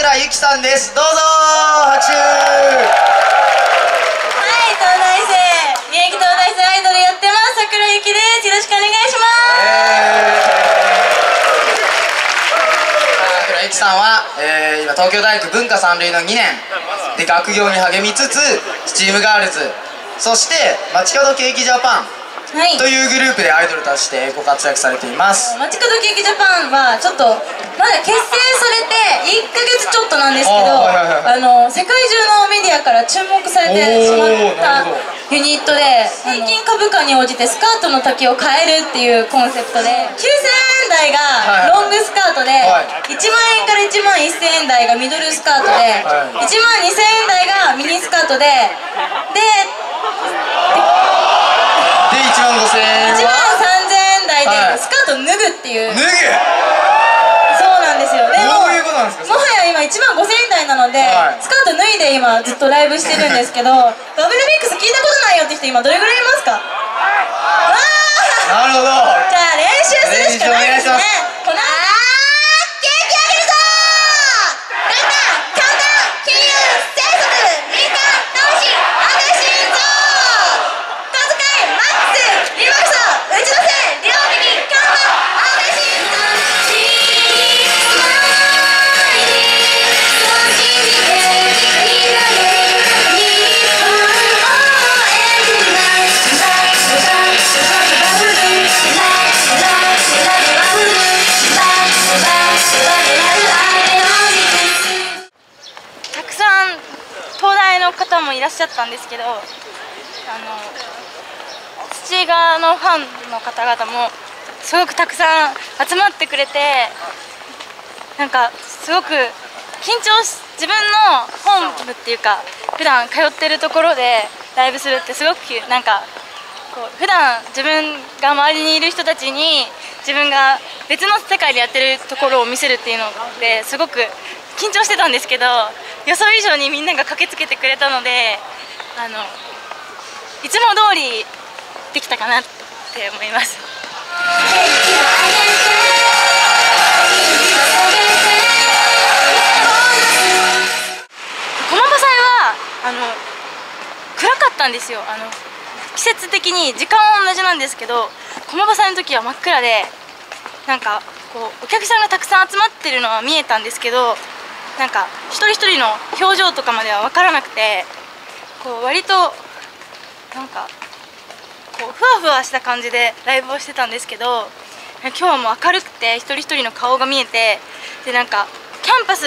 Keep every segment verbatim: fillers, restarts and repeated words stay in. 桜ゆきさんです。どうぞ拍手。はい、東大生、現役東大生アイドルやってます桜ゆきです。よろしくお願いします、えー、桜ゆきさんは、えー、今東京大学文化三類のにねんで学業に励みつつスチームガールズ、そして街角ケーキジャパン、はい、というグループでアイドルとしてご活躍されています。街角ケーキジャパンはちょっとまだ結成されていっかげつちょっとなんですけど、あの世界中のメディアから注目されてしまったユニットで、平均株価に応じてスカートの丈を変えるっていうコンセプトで、きゅうせんえんだいがロングスカートで、いちまんえんからいちまんせんえんだいがミドルスカートで、いちまんにせんえんだいがミニスカートで、でいちまんごせんえんいちまんさんぜんえんだいでスカートを脱ぐっていう、はい、脱ぐそうなんですよ。でもどういうことなんですか。もはや今いちまんごせんえんだいなので、はい、スカート脱いで今ずっとライブしてるんですけどダブリュービーエックス 聞いたことないよって人今どれぐらいいますか。わー、なるほど。じゃあ練習するしかないですね。この方もいらっしゃったんですけど、あの土川のファンの方々もすごくたくさん集まってくれて、なんかすごく緊張し、自分の本部っていうか普段通ってるところでライブするってすごくなんかこう普段自分が周りにいる人たちに自分が別の世界でやってるところを見せるっていうので、すごく緊張してたんですけど、予想以上にみんなが駆けつけてくれたので、あのいつも通りできたかなって思います。駒場祭はあの暗かったんですよ。あの季節的に時間は同じなんですけど、駒場祭の時は真っ暗で、なんかこうお客さんがたくさん集まってるのは見えたんですけど、なんか一人一人の表情とかまでは分からなくて、こう割となんかこうふわふわした感じでライブをしてたんですけど、今日はもう明るくて一人一人の顔が見えて、でなんかキャンパス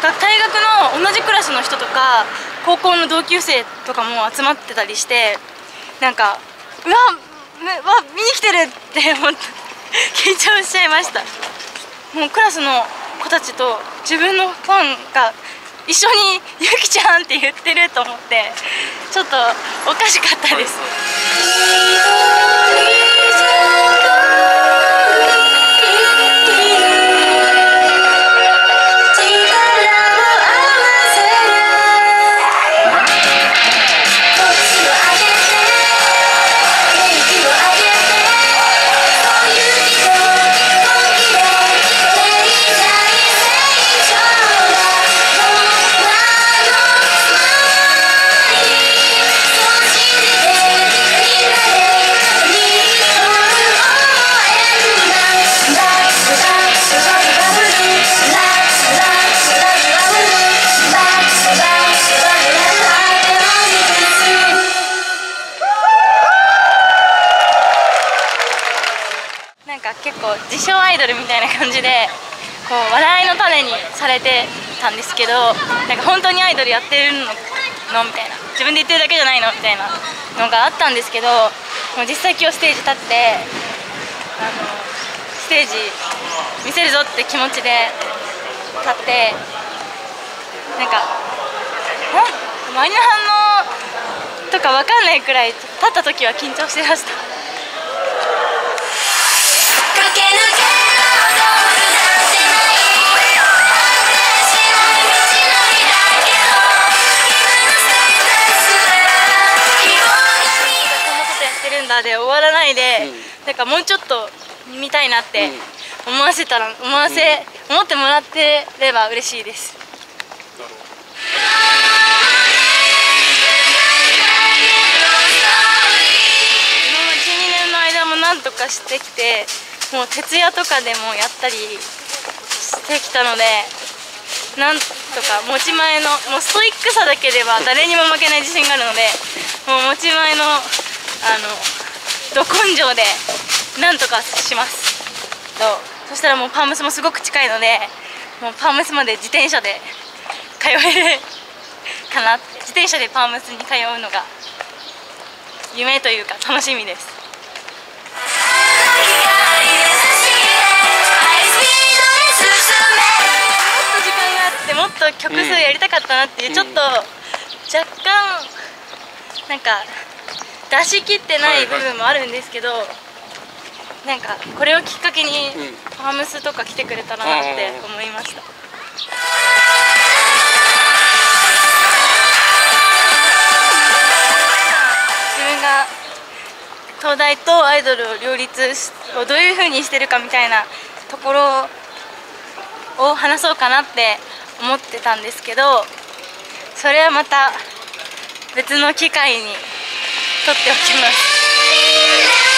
が大学の同じクラスの人とか高校の同級生とかも集まってたりして、なんかうわっわ見に来てるって思って緊張しちゃいました。もうクラスの子たちと自分のファンが一緒に「ゆきちゃん」って言ってると思って、ちょっとおかしかったです。結構自称アイドルみたいな感じでこう笑いの種にされてたんですけど、なんか本当にアイドルやってるのみたいな、自分で言ってるだけじゃないのみたいなのがあったんですけど、もう実際今日ステージ立って、あのステージ見せるぞって気持ちで立って、なんか周りの反応とか分かんないくらい立った時は緊張してました。で終わらないで、うん、なんかもうちょっと見たいなって思わせたら思わせ、うん、思ってもらってれば嬉しいです。なるほど。じゅうにねんの間も何とかしてきて、もう徹夜とかでもやったりしてきたので、なんとか持ち前のもうストイックさだけでは誰にも負けない自信があるので、もう持ち前のあのど根性でなんとかします。そしたらもうパームスもすごく近いので、もうパームスまで自転車で通えるかなって、自転車でパームスに通うのが夢というか楽しみです。もっと曲数やりたかったなっていう、うん、ちょっと若干なんか出し切ってない部分もあるんですけど、はいはい、なんかこれをきっかけにパームスとか来てくれたらなって思いました。自分が東大とアイドルを両立をどういうふうにしてるかみたいなところを話そうかなって思ってたんですけど、それはまた別の機会に取っておきます。